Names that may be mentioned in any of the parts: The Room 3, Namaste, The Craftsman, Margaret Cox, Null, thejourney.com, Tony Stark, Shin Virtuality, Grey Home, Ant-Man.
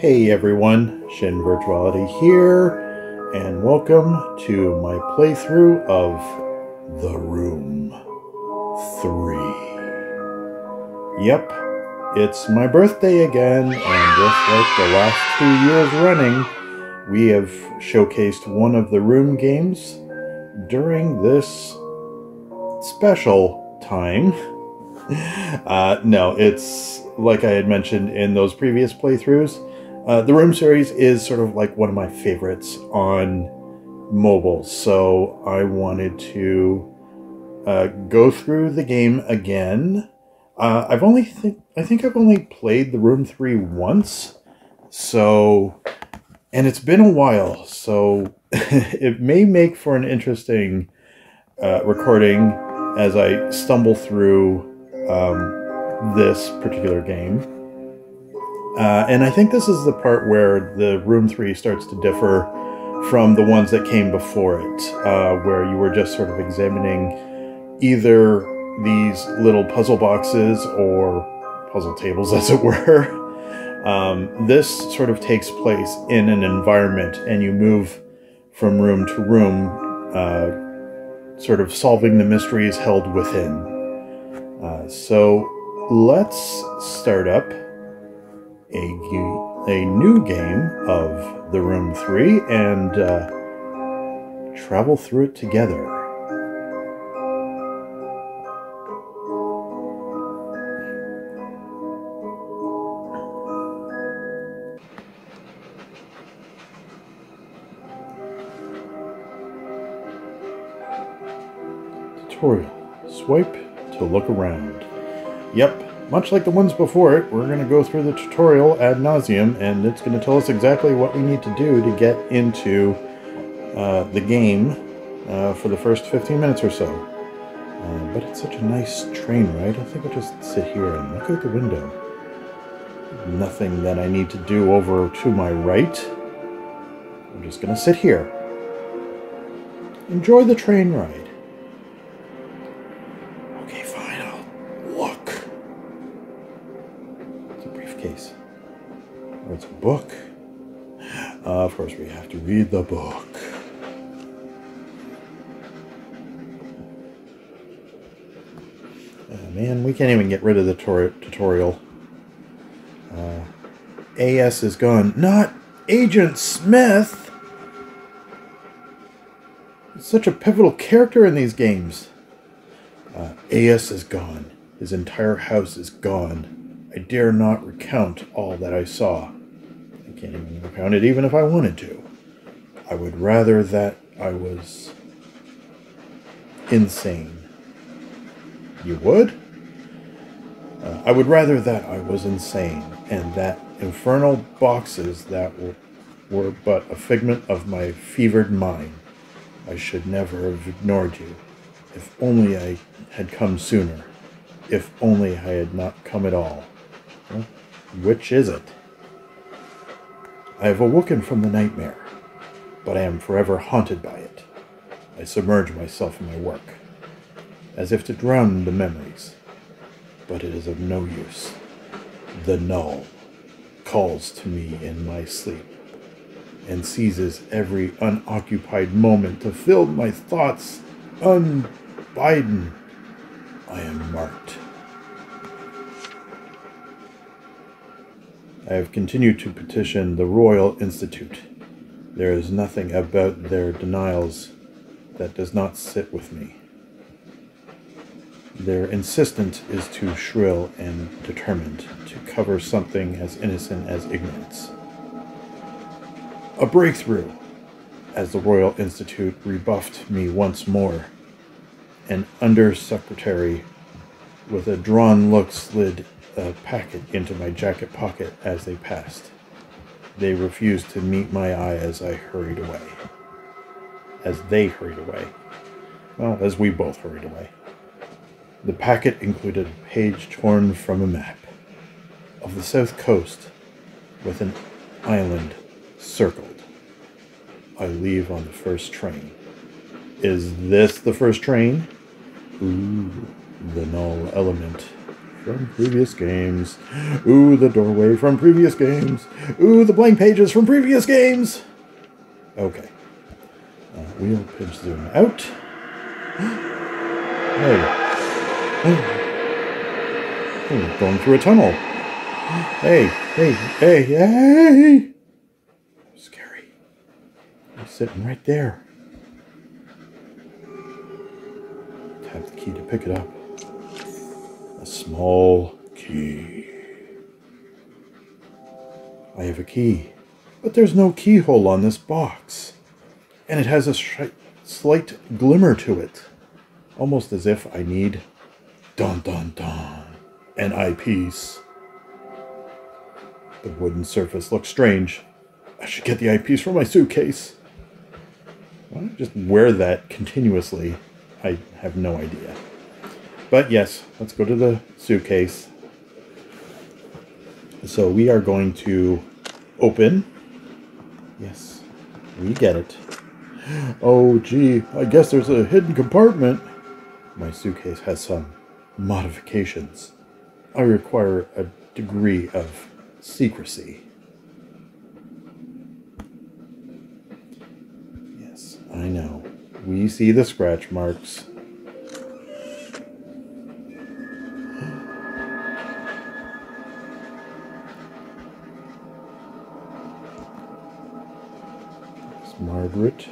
Hey everyone, Shin Virtuality here, and welcome to my playthrough of The Room 3. Yep, it's my birthday again, and just like the last 2 years running, we have showcased one of the Room games during this special time. No, it's like I had mentioned in those previous playthroughs. The Room series is sort of like one of my favorites on mobile, so I wanted to go through the game again. I think I've only played The Room 3 once, so, and it's been a while, so it may make for an interesting recording as I stumble through this particular game. And I think this is the part where the Room 3 starts to differ from the ones that came before it, where you were just sort of examining either these little puzzle boxes or puzzle tables, as it were. This sort of takes place in an environment, and you move from room to room, sort of solving the mysteries held within. So let's start up a new game of The Room 3 and travel through it together. Tutorial. Swipe to look around. Yep. Much like the ones before it, we're going to go through the tutorial ad nauseum, and it's going to tell us exactly what we need to do to get into the game for the first 15 minutes or so. But it's such a nice train ride. I think I'll just sit here and look out the window. Nothing that I need to do over to my right. I'm just going to sit here. Enjoy the train ride. It's a book. Of course, we have to read the book. Man, we can't even get rid of the tutorial. AS is gone. Not Agent Smith! He's such a pivotal character in these games. AS is gone. His entire house is gone. I dare not recount all that I saw. I can't even recount it even if I wanted to. I would rather that I was insane. You would? I would rather that I was insane, and that infernal boxes that were but a figment of my fevered mind. I should never have ignored you. If only I had come sooner. If only I had not come at all. Well, which is it? I have awoken from the nightmare, but I am forever haunted by it. I submerge myself in my work, as if to drown the memories, but it is of no use. The Null calls to me in my sleep, and seizes every unoccupied moment to fill my thoughts unbidden. I am marked. I have continued to petition the Royal Institute. There is nothing about their denials that does not sit with me. Their insistence is too shrill and determined to cover something as innocent as ignorance. A breakthrough, as the Royal Institute rebuffed me once more. An undersecretary with a drawn look slid a packet into my jacket pocket as they passed. They refused to meet my eye as I hurried away. As they hurried away. Well, as we both hurried away. The packet included a page torn from a map of the south coast with an island circled. I leave on the first train. Is this the first train? Ooh, the Null element. from previous games. Ooh, the doorway from previous games. Ooh, the blank pages from previous games. Okay. We'll pinch zoom out. Hey. Oh, we're going through a tunnel. Hey. Scary. He's sitting right there. Tap the key to pick it up. A small key. I have a key. But there's no keyhole on this box. And it has a slight glimmer to it. Almost as if I need... Dun dun dun. An eyepiece. The wooden surface looks strange. I should get the eyepiece from my suitcase. Why don't I just wear that continuously? I have no idea. But yes, let's go to the suitcase. So we are going to open. Yes, we get it. Oh gee, I guess there's a hidden compartment. My suitcase has some modifications. I require a degree of secrecy. Yes, I know. We see the scratch marks. It's Margaret.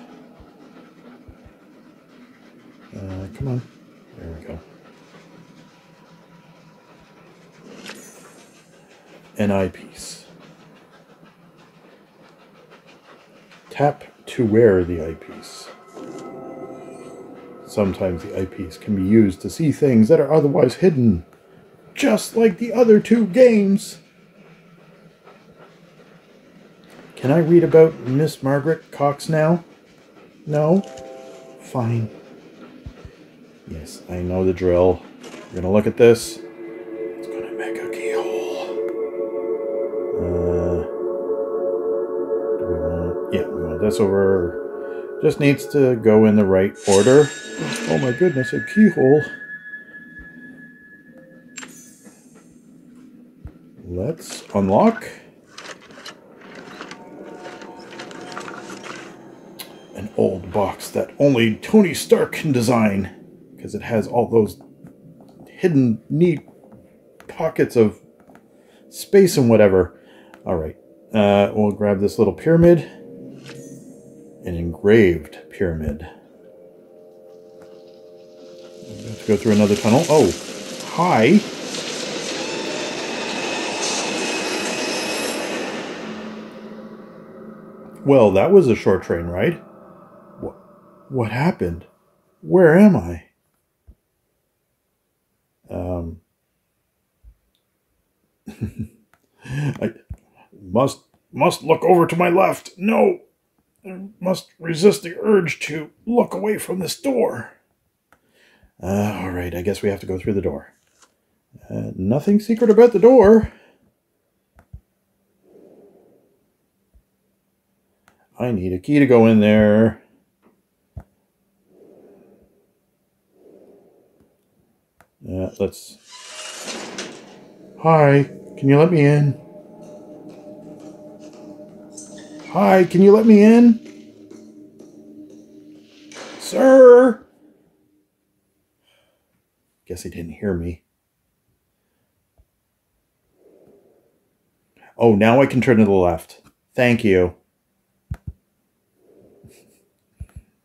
Come on. There we go. An eyepiece. Tap to wear the eyepiece. Sometimes the eyepiece can be used to see things that are otherwise hidden, just like the other two games. Can I read about Miss Margaret Cox now? No? Fine. Yes, I know the drill. We're gonna look at this. It's gonna make a keyhole. We want this over. Just needs to go in the right order. Oh my goodness, a keyhole. Let's unlock. An old box that only Tony Stark can design. Because it has all those hidden, neat pockets of space and whatever. Alright, we'll grab this little pyramid. An engraved pyramid. I'm going to go through another tunnel. Oh, hi. Well, that was a short train ride. What happened? Where am I? I must look over to my left. No. I must resist the urge to look away from this door. All right, I guess we have to go through the door. Nothing secret about the door. I need a key to go in there. Let's... Hi, can you let me in? Hi, can you let me in? Sir? Guess he didn't hear me. Oh, now I can turn to the left. Thank you.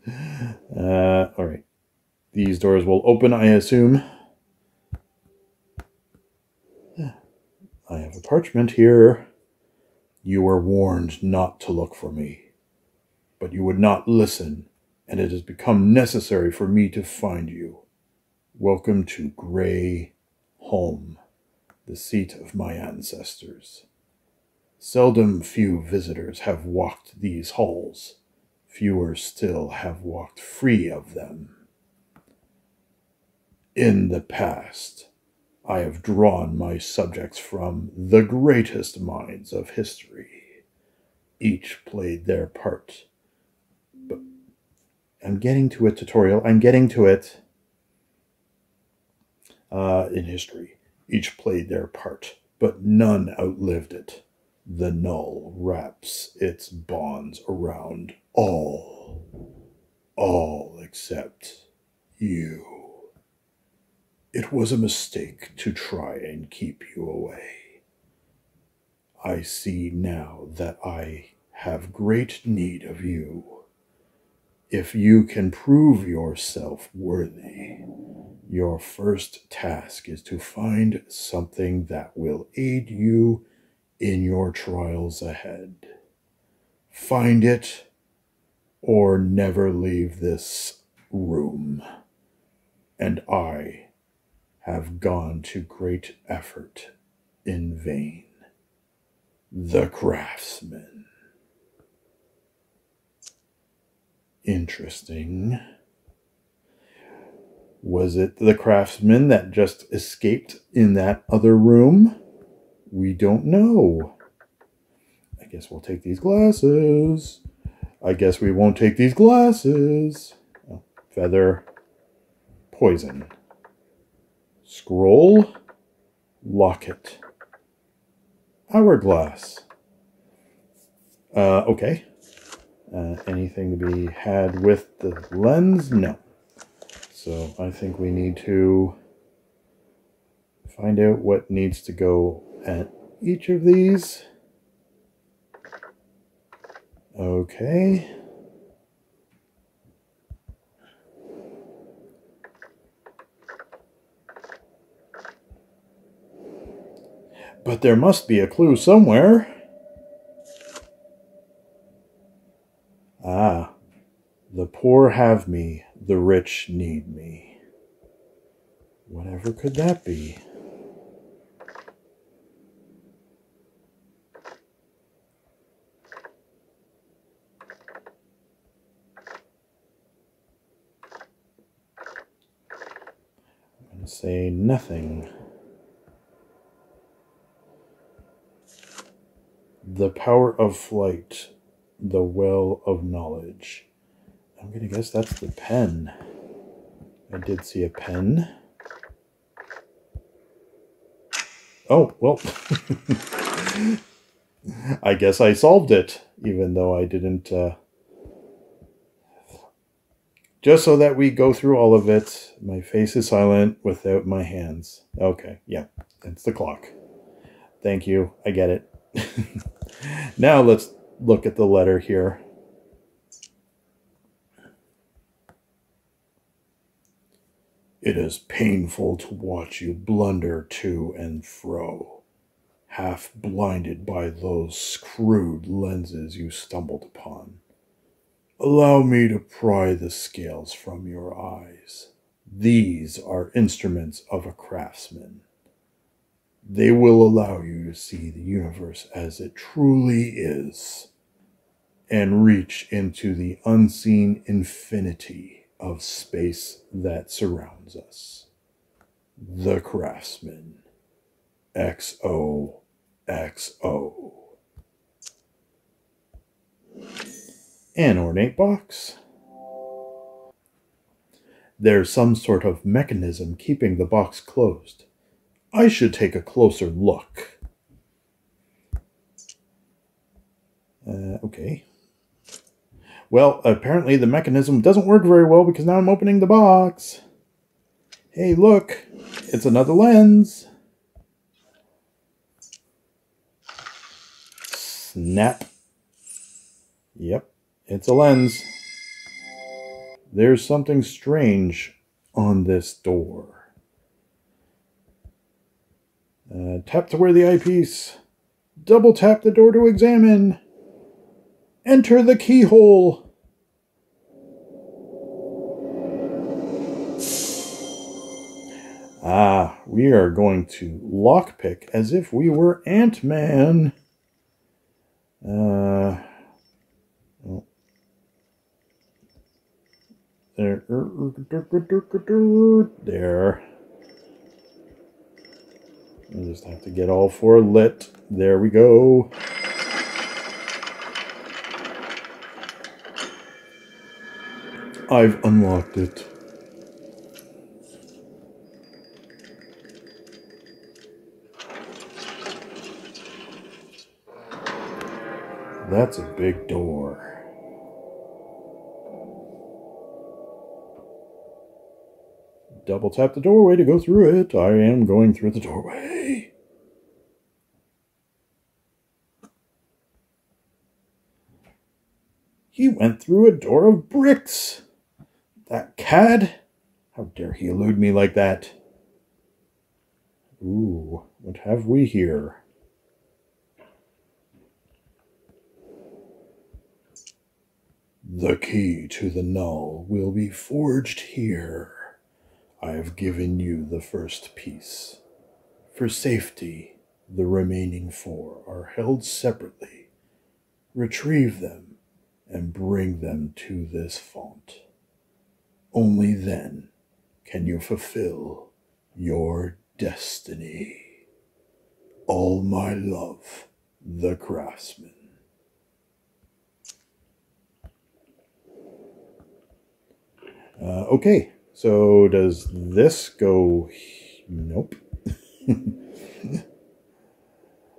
All right. These doors will open, I assume. I have a parchment here. You were warned not to look for me, but you would not listen, and it has become necessary for me to find you. Welcome to Grey Home, the seat of my ancestors. Seldom few visitors have walked these halls. Fewer still have walked free of them. In the past, I have drawn my subjects from the greatest minds of history. Each played their part. But I'm getting to it, tutorial. I'm getting to it. In history. Each played their part, but none outlived it. The Null wraps its bonds around all except you. It was a mistake to try and keep you away. I see now that I have great need of you. If you can prove yourself worthy, your first task is to find something that will aid you in your trials ahead. Find it, or never leave this room. And I have gone to great effort in vain. The Craftsman. Interesting. Was it the Craftsman that just escaped in that other room? We don't know. I guess we'll take these glasses. I guess we won't take these glasses. Oh, feather. Poison. Scroll. Locket. Hourglass. Okay. Anything to be had with the lens? No. So I think we need to find out what needs to go at each of these. Okay. But there must be a clue somewhere. Ah, the poor have me, the rich need me. Whatever could that be? Say nothing. The power of flight, the well of knowledge. I'm going to guess that's the pen. I did see a pen. Oh, well. I guess I solved it, even though I didn't. Just so that we go through all of it, my face is silent without my hands. Okay, yeah, it's the clock. Thank you, I get it. Now let's look at the letter here. It is painful to watch you blunder to and fro, half blinded by those screwed lenses you stumbled upon. Allow me to pry the scales from your eyes. These are instruments of a craftsman. They will allow you to see the universe as it truly is and reach into the unseen infinity of space that surrounds us. The Craftsman. XOXO. An ornate box. There's some sort of mechanism keeping the box closed. I should take a closer look. Okay. Well, apparently the mechanism doesn't work very well because now I'm opening the box. Hey, look, it's another lens. Snap. Yep. It's a lens. There's something strange on this door. Tap to wear the eyepiece. Double tap the door to examine. Enter the keyhole. Ah, we are going to lockpick as if we were Ant-Man. There. I just have to get all four lit. There we go. I've unlocked it. That's a big door. Double tap the doorway to go through it. I am going through the doorway. He went through a door of bricks. That cad. How dare he elude me like that? Ooh, what have we here? The key to the Null will be forged here. I have given you the first piece. For safety, the remaining four are held separately. Retrieve them and bring them to this font. Only then can you fulfill your destiny. All my love, The Craftsman. Okay. So does this go? Nope.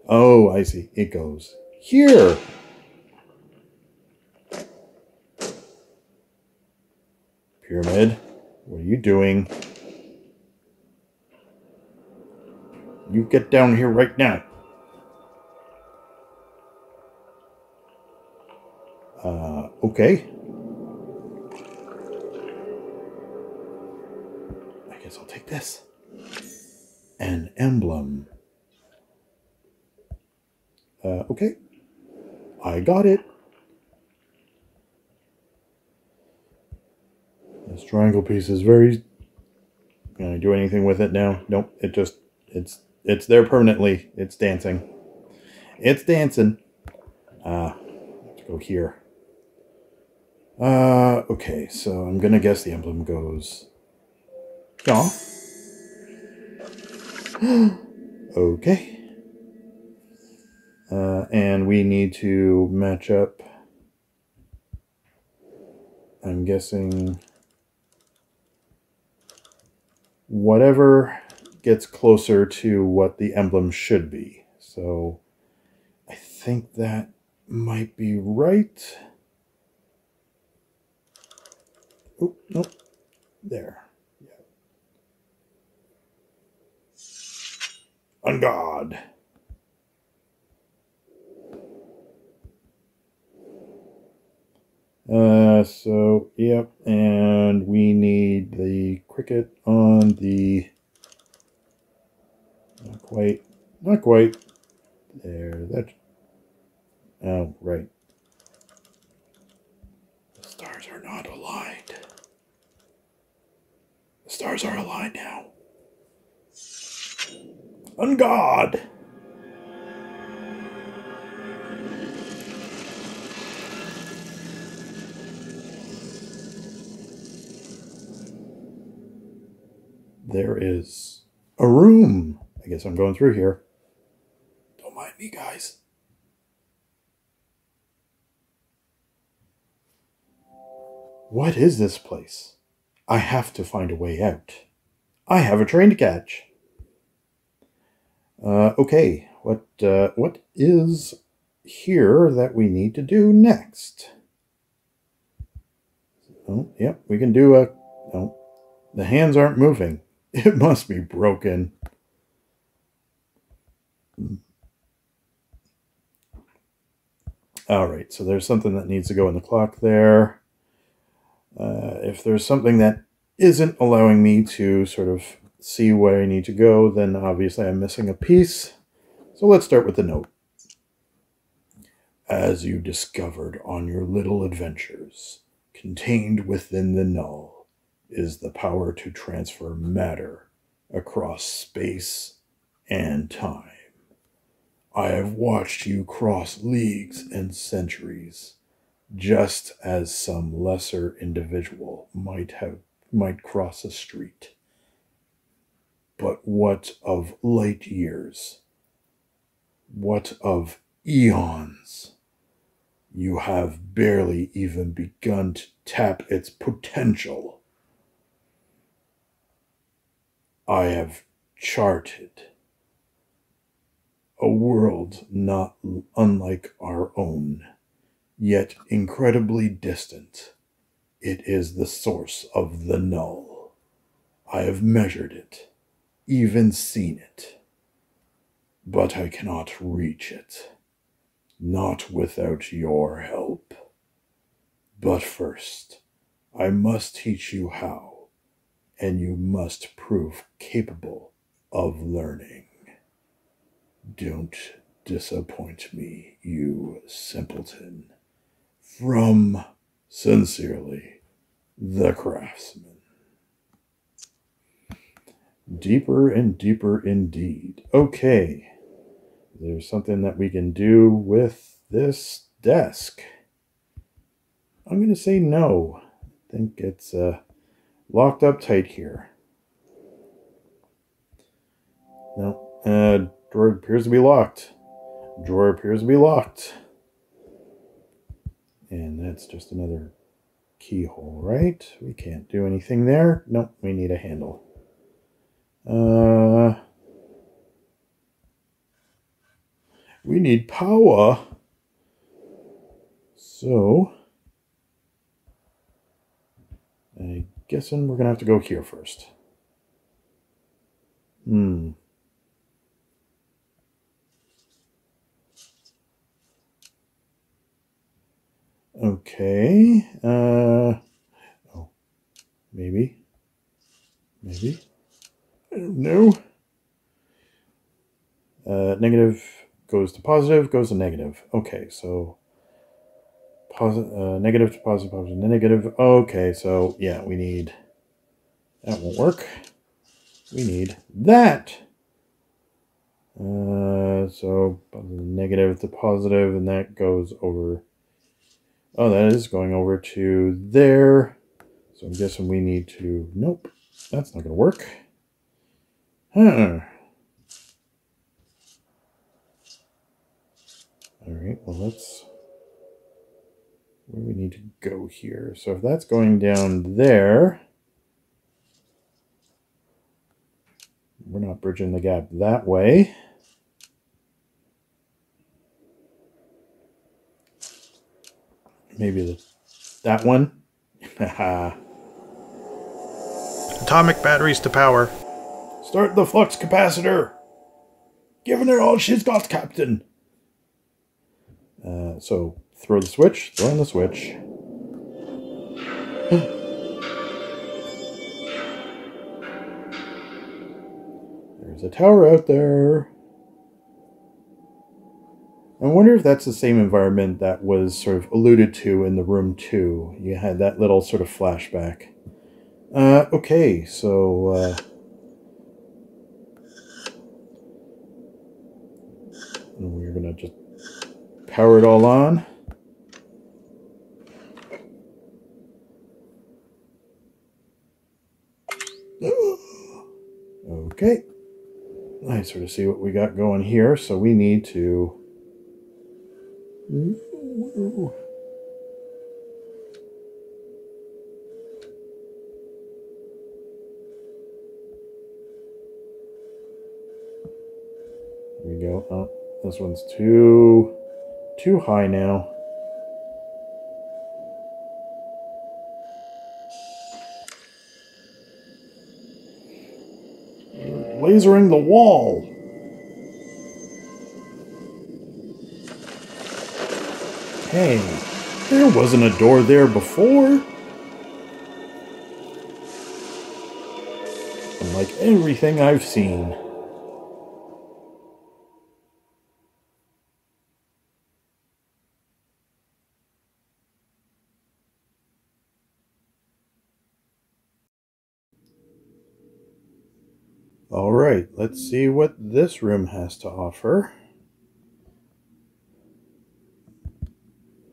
Oh, I see. It goes here. Pyramid, what are you doing? You get down here right now. Okay. I'll take this. An emblem. Okay. I got it. This triangle piece is very... Can I do anything with it now? Nope. It just... It's there permanently. It's dancing. It's dancing. Let's go here. Okay. So I'm going to guess the emblem goes... Yeah. Okay. And we need to match up. I'm guessing whatever gets closer to what the emblem should be. So I think that might be right. Oh, nope. There. On God. So, yep, and we need the cricket on the... Not quite. Not quite. There, that... Oh, right. The stars are not aligned. The stars are aligned now. On God. There is a room. I guess I'm going through here. Don't mind me, guys. What is this place? I have to find a way out. I have a train to catch. Okay, what is here that we need to do next? Oh, yep, we can do a... No, the hands aren't moving. It must be broken. All right, so there's something that needs to go in the clock there. If there's something that isn't allowing me to sort of see where I need to go, then obviously I'm missing a piece. So let's start with the note. As you discovered on your little adventures, contained within the Null is the power to transfer matter across space and time. I have watched you cross leagues and centuries, just as some lesser individual might cross a street. But what of light years? What of eons? You have barely even begun to tap its potential. I have charted a world not unlike our own yet incredibly distant. It is the source of the Null. I have measured it, even seen it. But I cannot reach it. Not without your help. But first, I must teach you how, and you must prove capable of learning. Don't disappoint me, you simpleton. From, sincerely, The Craftsman. Deeper and deeper indeed. Okay, there's something that we can do with this desk. I'm going to say no. I think it's locked up tight here. No, drawer appears to be locked. Drawer appears to be locked. And that's just another keyhole, right? We can't do anything there. Nope, we need a handle. We need power. So I'm guessing we're gonna have to go here first. Okay. Oh, maybe. I don't know. Negative goes to positive, goes to negative. Okay, so positive, negative to positive, positive to negative. Okay, so yeah, we need that. Won't work. We need that. So negative to positive, and that goes over. Oh, that is going over to there. So I'm guessing we need to. Nope, that's not going to work. Huh. Alright, well let's... Where do we need to go here? So if that's going down there... We're not bridging the gap that way. Maybe that one? Atomic batteries to power. Start the flux capacitor! Giving it all she's got, Captain! So, throw the switch, throwing the switch. There's a tower out there. I wonder if that's the same environment that was sort of alluded to in the Room 2. You had that little sort of flashback. Okay, so... we're gonna just power it all on. Okay. I sort of see what we got going here, so we need to... Ooh. There we go. Oh. This one's too high now. Lasering the wall. Hey, there wasn't a door there before. Unlike everything I've seen. Alright, let's see what this room has to offer.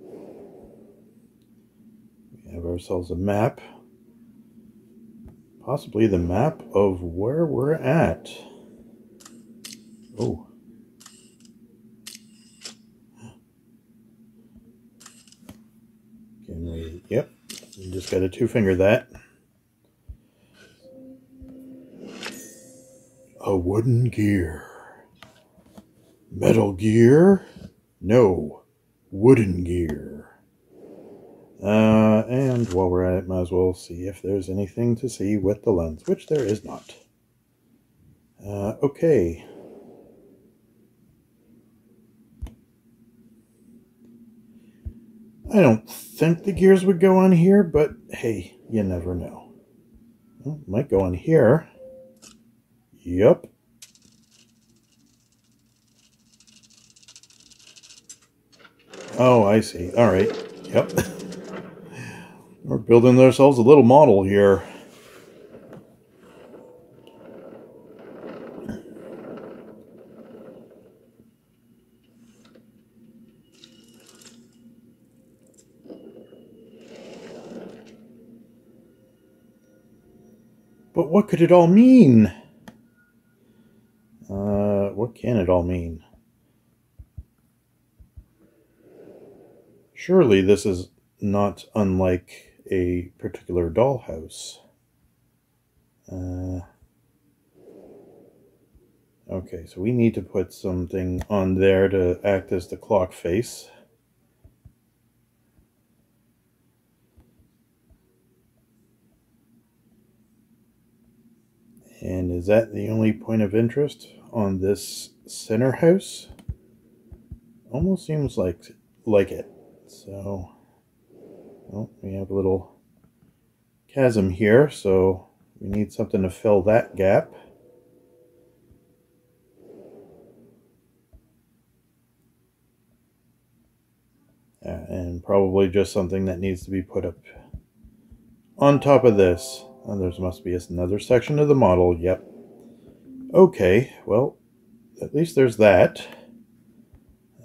We have ourselves a map. Possibly the map of where we're at. Oh. Can we... Yep. We just got to two-finger that. A wooden gear. Metal gear? No. Wooden gear. And while we're at it, might as well see if there's anything to see with the lens, which there is not. Okay. I don't think the gears would go on here, but hey, you never know. Well, might go on here. Yep. Oh, I see. All right. Yep. We're building ourselves a little model here. But what could it all mean? What can it all mean? Surely this is not unlike a particular dollhouse. Okay, so we need to put something on there to act as the clock face. And is that the only point of interest on this center house? Almost seems like it. So, well, we have a little chasm here, so we need something to fill that gap. And probably just something that needs to be put up on top of this. Oh, there must be another section of the model, yep. Okay, well, at least there's that.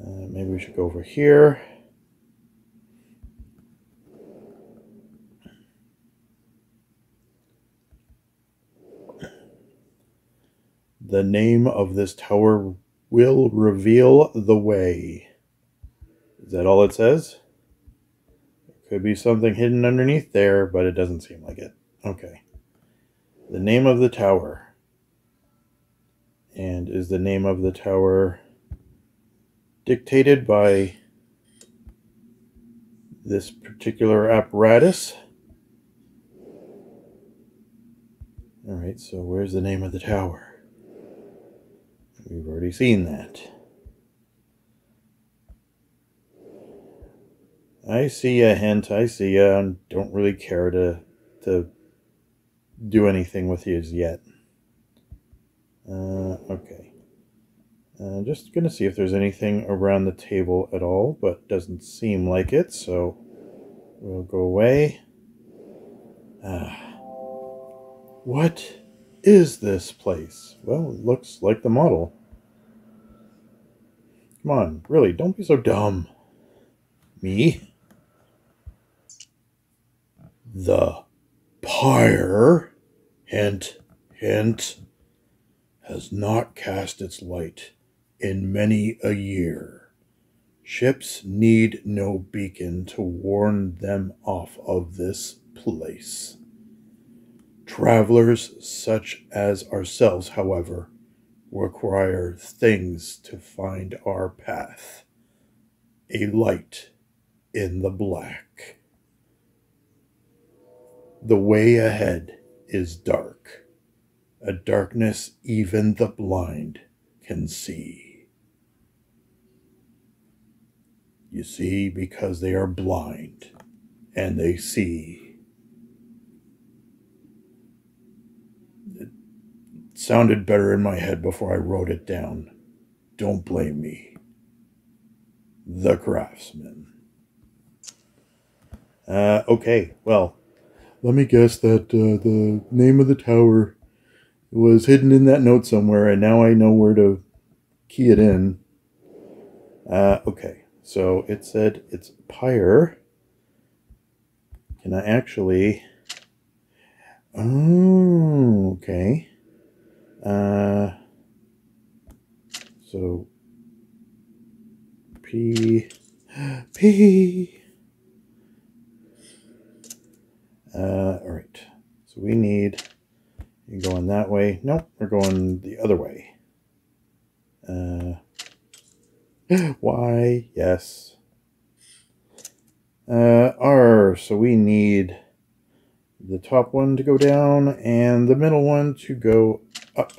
Maybe we should go over here. The name of this tower will reveal the way. Is that all it says? There could be something hidden underneath there, but it doesn't seem like it. Okay. The name of the tower. And is the name of the tower dictated by this particular apparatus? Alright, so where's the name of the tower? We've already seen that. I see a hint. I see ya. I don't really care to do anything with you as yet. Okay. Just gonna see if there's anything around the table at all, but doesn't seem like it, so we'll go away. What is this place? Well, it looks like the model. Come on, really, don't be so dumb. Me? The pyre, hint, hint, has not cast its light in many a year. Ships need no beacon to warn them off of this place. Travelers such as ourselves, however, require things to find our path. A light in the black. The way ahead is dark, a darkness even the blind can see. You see, because they are blind, and they see. Sounded better in my head before I wrote it down. Don't blame me. The Craftsman. Okay, well, let me guess that the name of the tower was hidden in that note somewhere, and now I know where to key it in. Okay, so it said it's pyre. Can I actually... Oh, okay. So P. All right. So we need you going that way. Nope, we're going the other way. Y, yes. So we need the top one to go down and the middle one to go up.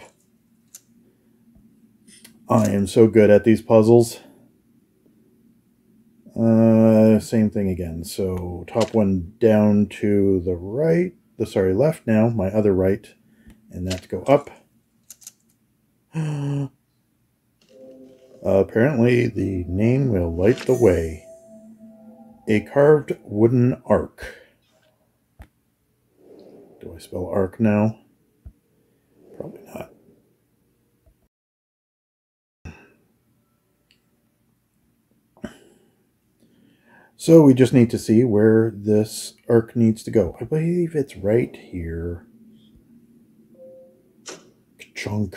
I am so good at these puzzles. Same thing again. So top one down to the right, sorry, left now, my other right, and that to go up. Apparently the name will light the way. A carved wooden arc. Do I spell arc now? Probably not. So we just need to see where this arc needs to go. I believe it's right here. Chunk.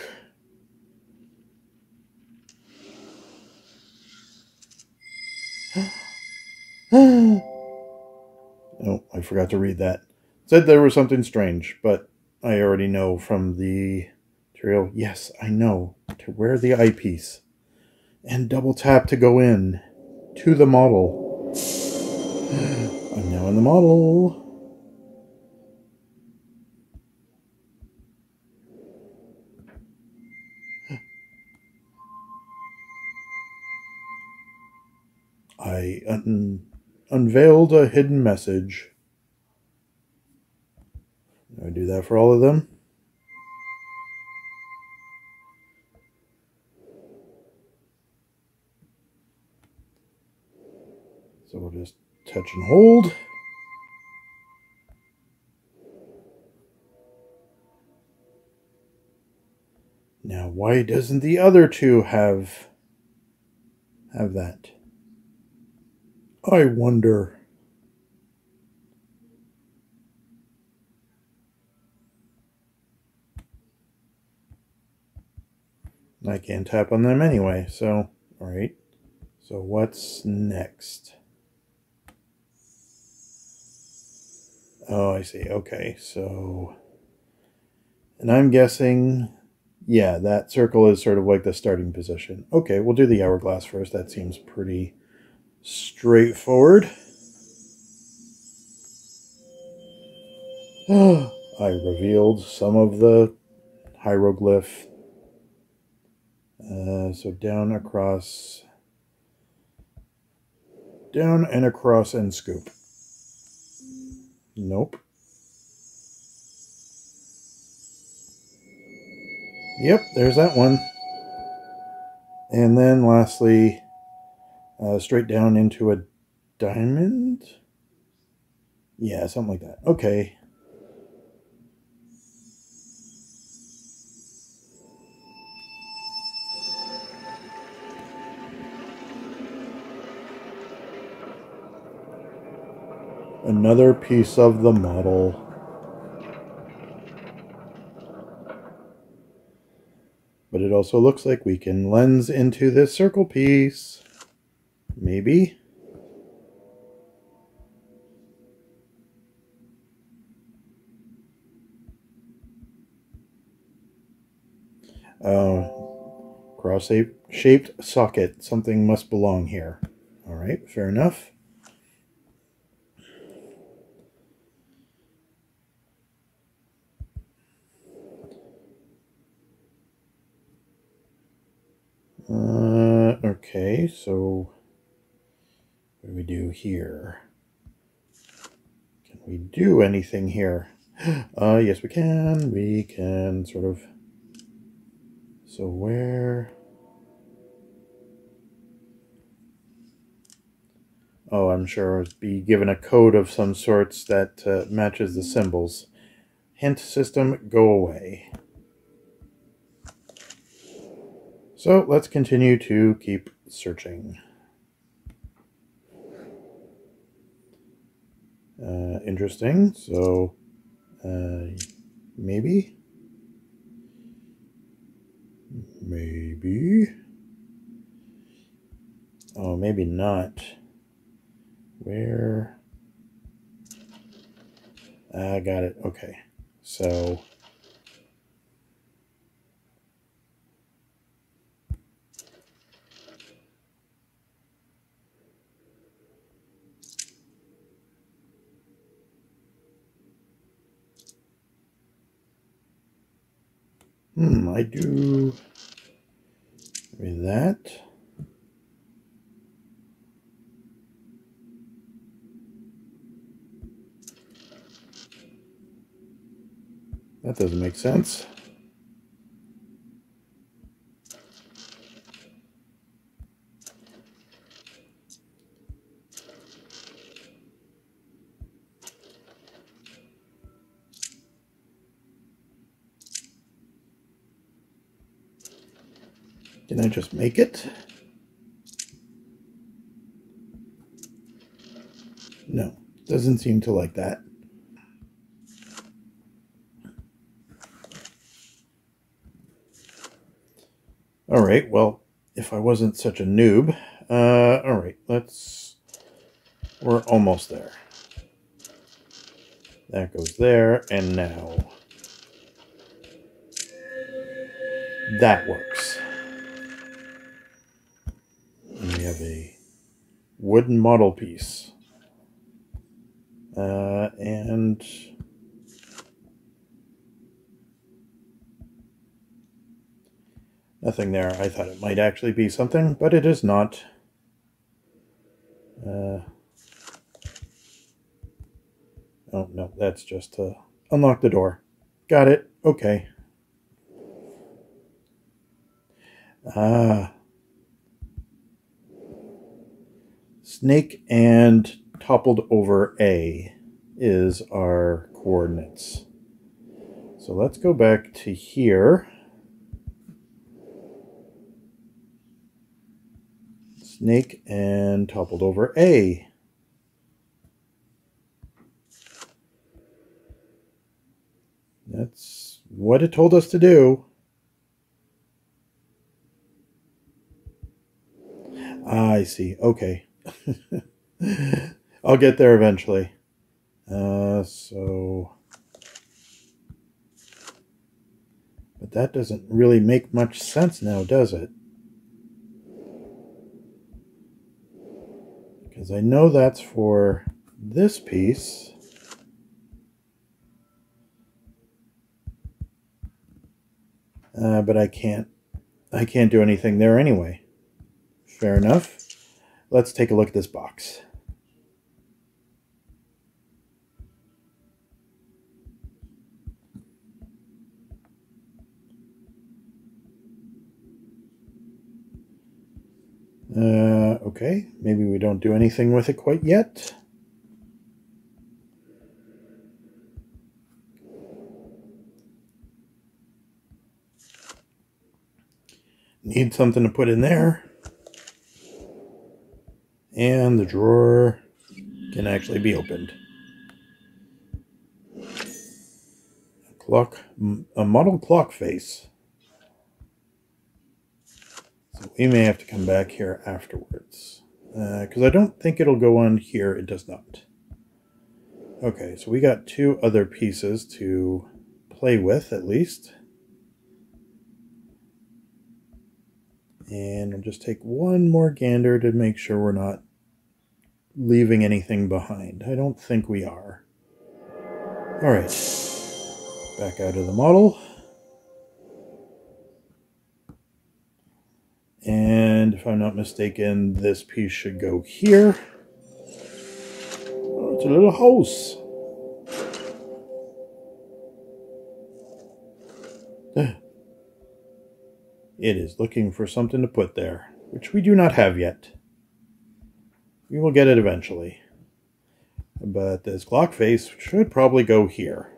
Oh, I forgot to read that. It said there was something strange, but I already know from the material. Yes, I know. To wear the eyepiece. And double tap to go in. To the model. I'm now in the model. I unveiled a hidden message. I do that for all of them. So we'll just touch and hold. Now, why doesn't the other two have that? I wonder. I can't tap on them anyway, so, alright. So what's next? Oh, I see. Okay, so... And I'm guessing... Yeah, that circle is sort of like the starting position. Okay, we'll do the hourglass first. That seems pretty straightforward. I revealed some of the hieroglyph. So down, across, down and across and scoop. Nope. Yep, there's that one. And then lastly, straight down into a diamond? Yeah, something like that. Okay. Another piece of the model. But it also looks like we can lens into this circle piece. Maybe. Cross-shaped socket. Something must belong here. All right, fair enough. Okay, so what do we do here? Can we do anything here? Yes, we can. We can sort of... So where... Oh, I'm sure I'd be given a code of some sorts that matches the symbols. Hint system, go away. So let's continue to keep searching. Interesting. So maybe. Oh, maybe not. Where? I got it. Okay. So. I do with that. That doesn't make sense. Can I just make it? No, doesn't seem to like that. All right, well, if I wasn't such a noob, all right, we're almost there. That goes there, and now that works. And we have a wooden model piece. And nothing there. I thought it might actually be something, but it is not. Oh, no, that's just to unlock the door. Got it. Okay. Snake and toppled over A is our coordinates. So let's go back to here. Snake and toppled over A. That's what it told us to do. Ah, I see. Okay. I'll get there eventually. But that doesn't really make much sense now, does it? Because I know that's for this piece. But I can't do anything there anyway. Fair enough. Let's take a look at this box. Okay, maybe we don't do anything with it quite yet. Need something to put in there. And the drawer can actually be opened. A model clock face. So we may have to come back here afterwards. Because I don't think it'll go on here. It does not. Okay, so we got two other pieces to play with, at least. And I'll just take one more gander to make sure we're not leaving anything behind. I don't think we are. All right, back out of the model. And if I'm not mistaken, this piece should go here. Oh, it's a little house. It is looking for something to put there, which we do not have yet. We will get it eventually. But this clock face should probably go here.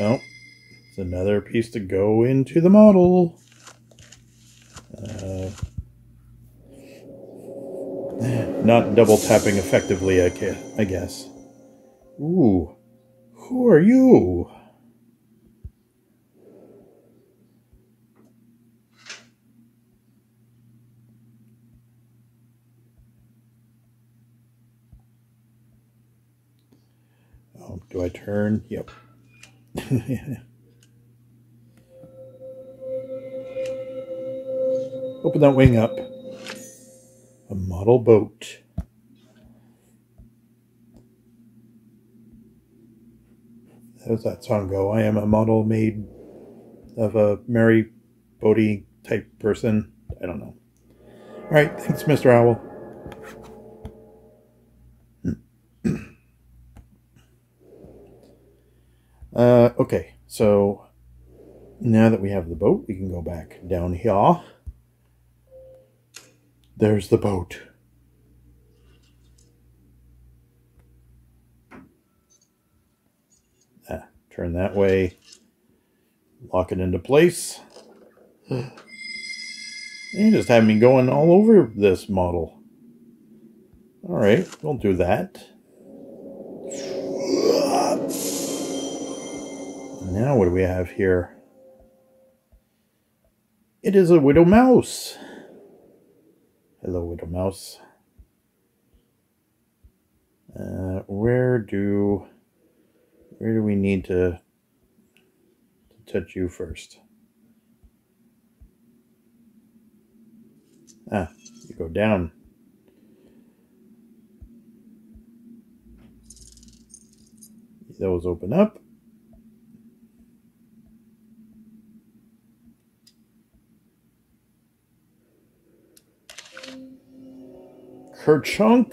Oh, it's another piece to go into the model. Not double tapping effectively, I guess. Ooh, who are you? Oh, do I turn? Yep. Open that wing up. A model boat. as that song go, I am a model made of a Mary Bodie type person. I don't know. All right, thanks, Mr. Owl. Okay, so now that we have the boat, we can go back down here. There's the boat. Turn that way. Lock it into place. They just have me going all over this model. Alright, we'll do that. Now what do we have here? It is a widow mouse. Hello, widow mouse. Where do we need to touch you first? Ah, you go down. Those open up. Kerchunk.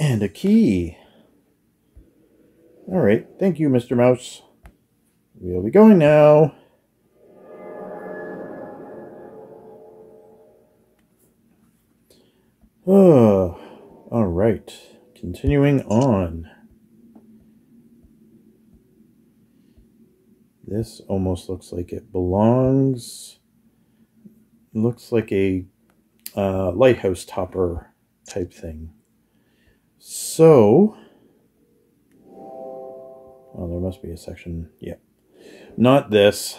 And a key. All right. Thank you, Mr. Mouse. We'll be going now. Oh, all right. Continuing on. This almost looks like it belongs. Looks like a lighthouse topper type thing. So, oh, there must be a section. Yep. Not this.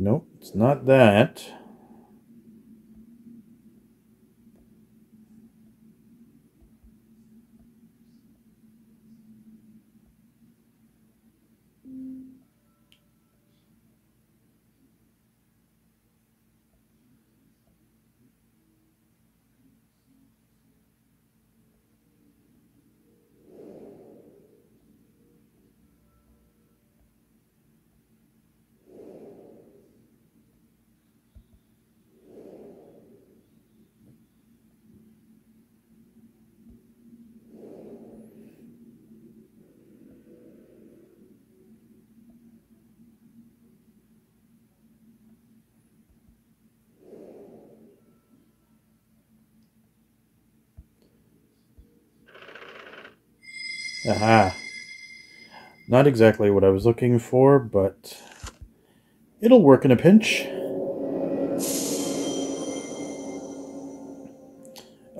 Nope, it's not that. Aha. Not exactly what I was looking for, but it'll work in a pinch.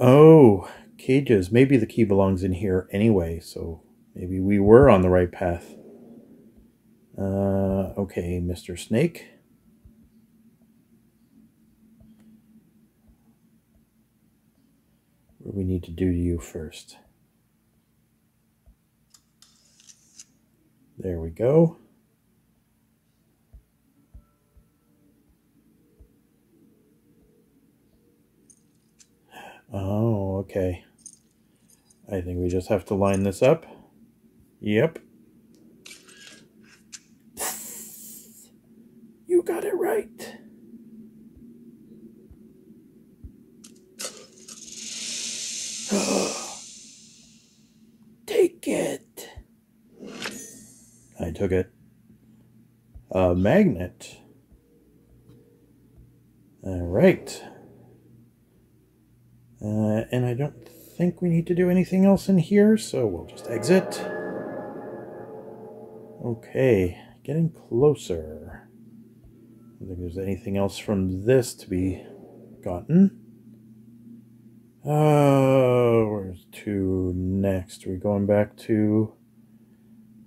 Oh, cages. Maybe the key belongs in here anyway, so maybe we were on the right path. Okay, Mr. Snake. What do we need to do to you first? There we go. Oh, okay. I think we just have to line this up. Yep. You got it right. Take it. I took it. A magnet. All right. And I don't think we need to do anything else in here, so we'll just exit. Okay, getting closer. I don't think there's anything else from this to be gotten. Where's to next? We're going back to...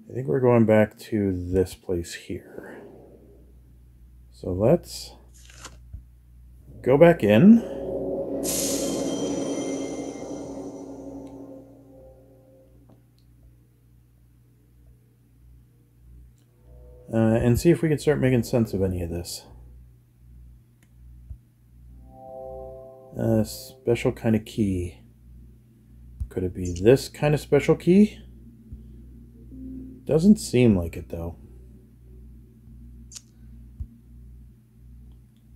I think we're going back to this place here. So let's go back in. and see if we can start making sense of any of this. A special kind of key. Could it be this kind of special key? Doesn't seem like it, though.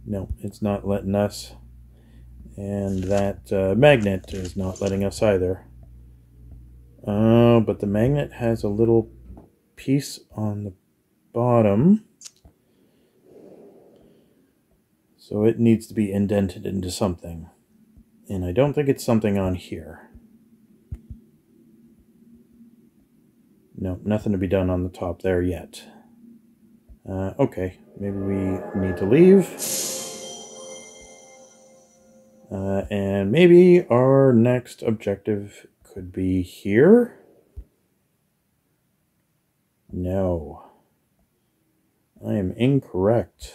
No, it's not letting us. And that magnet is not letting us either. Oh, but the magnet has a little piece on the bottom. So it needs to be indented into something. And I don't think it's something on here. No, nothing to be done on the top there yet. Okay, maybe we need to leave. And maybe our next objective could be here? No. I am incorrect.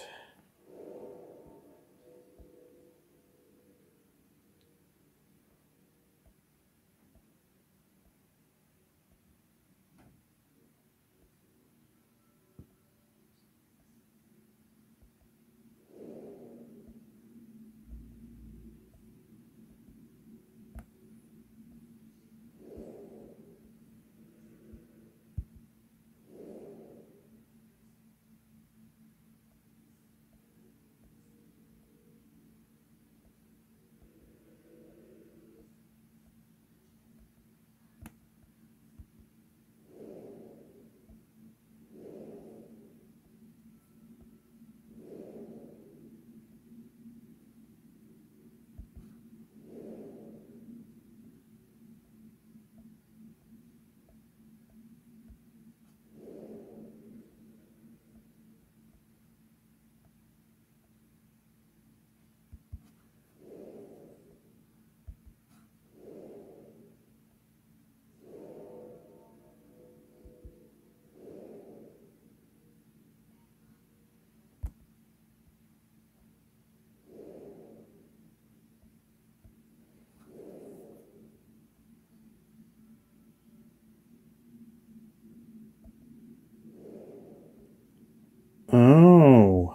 Oh,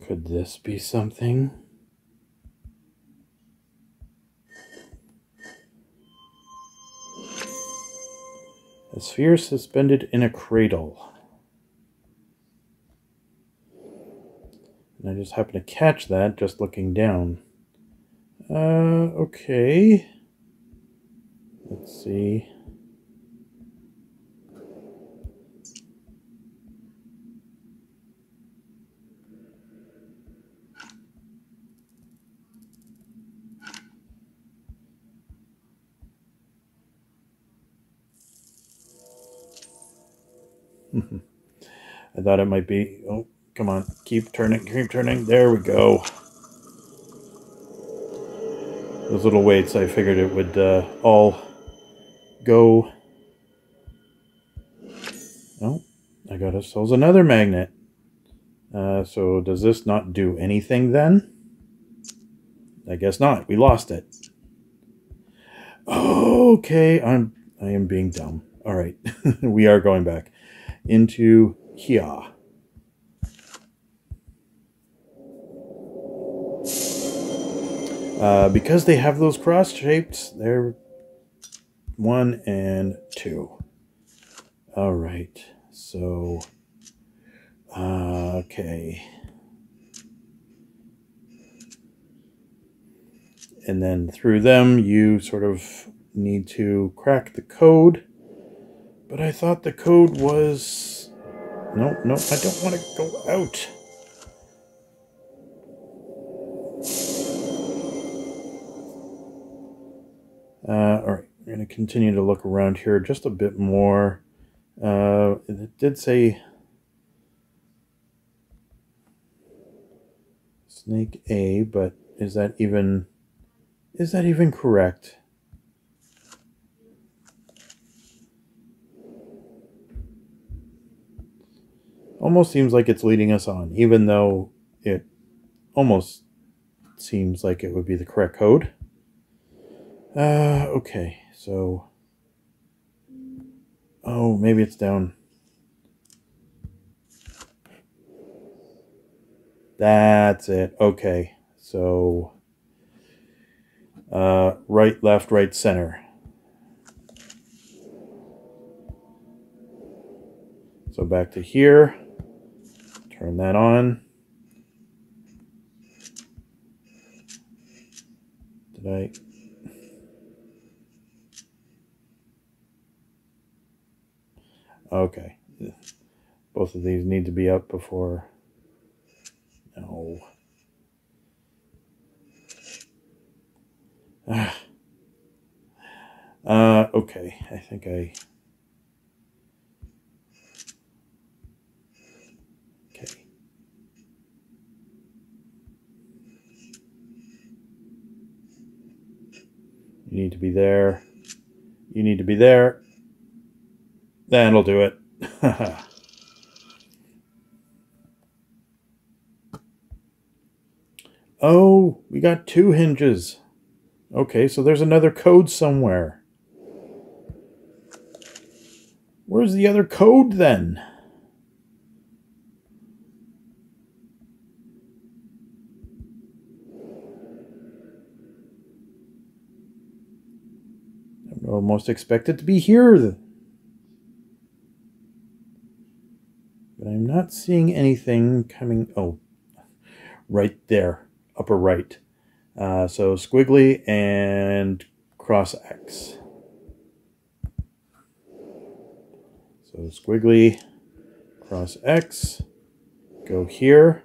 could this be something? A sphere suspended in a cradle. And I just happened to catch that just looking down. Okay. Let's see. I thought it might be. Oh, come on. Keep turning. Keep turning. There we go. Those little weights, I figured it would all go. Oh, I got ourselves another magnet. So does this not do anything then? I guess not. We lost it. Oh, okay. I am being dumb. All right. We are going back into here. Because they have those cross shapes, they're 1 and 2. All right, so okay, and then through them you sort of need to crack the code. But I thought the code was... Nope, nope, I don't want to go out. Alright, we're going to continue to look around here just a bit more. It did say... Snake A, but is that even... Is that even correct? Almost seems like it's leading us on, even though it almost seems like it would be the correct code. Okay, so... Oh, maybe it's down. That's it. Okay. So, right, left, right, center. So back to here, turn that on. Did I? Okay. Both of these need to be up before. No. Okay. I think I. You need to be there. You need to be there. That'll do it. Oh, we got 2 hinges. Okay, so there's another code somewhere. Where's the other code then? Almost expect it to be here, but I'm not seeing anything coming. Oh, right there, upper right. So squiggly and cross X. So squiggly, cross X, go here,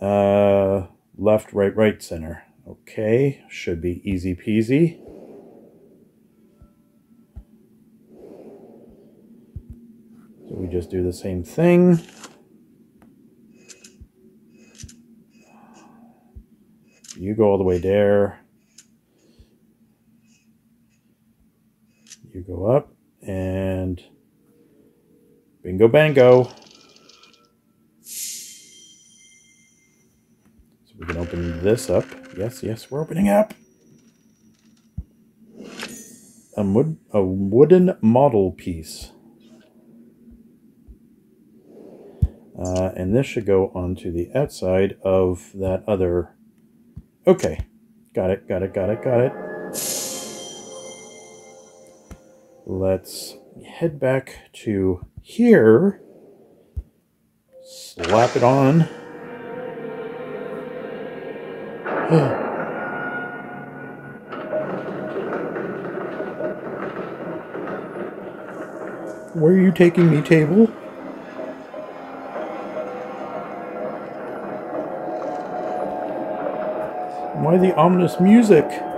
left, right, right, center. Okay, should be easy peasy. We just do the same thing. You go all the way there. You go up and bingo bango. So we can open this up. Yes, yes, we're opening up. A wooden model piece. And this should go onto the outside of that other. Okay, got it, got it, got it, got it. Let's head back to here. Slap it on. Where are you taking me, table? Why the ominous music? Okay.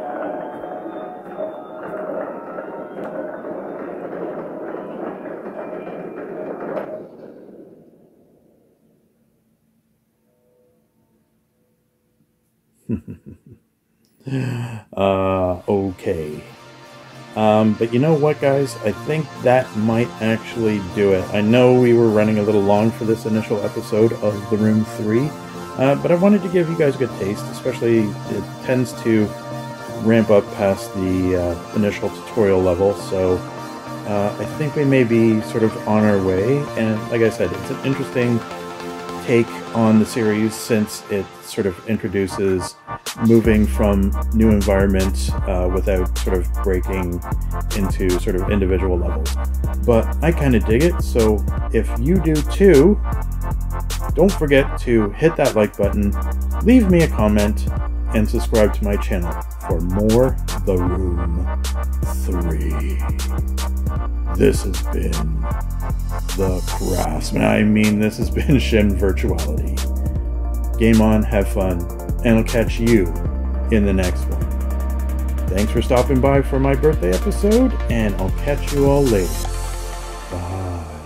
But you know what, guys? I think that might actually do it. I know we were running a little long for this initial episode of The Room 3. But I wanted to give you guys a good taste, especially it tends to ramp up past the initial tutorial level, so I think we may be sort of on our way, and like I said, it's an interesting take on the series since it sort of introduces moving from new environments without sort of breaking into sort of individual levels. But I kind of dig it, so if you do too, don't forget to hit that like button, leave me a comment, and subscribe to my channel for more The Room 3. This has been The Craftsman. I mean, this has been Shin Virtuality. Game on, have fun, and I'll catch you in the next one. Thanks for stopping by for my birthday episode, and I'll catch you all later. Bye.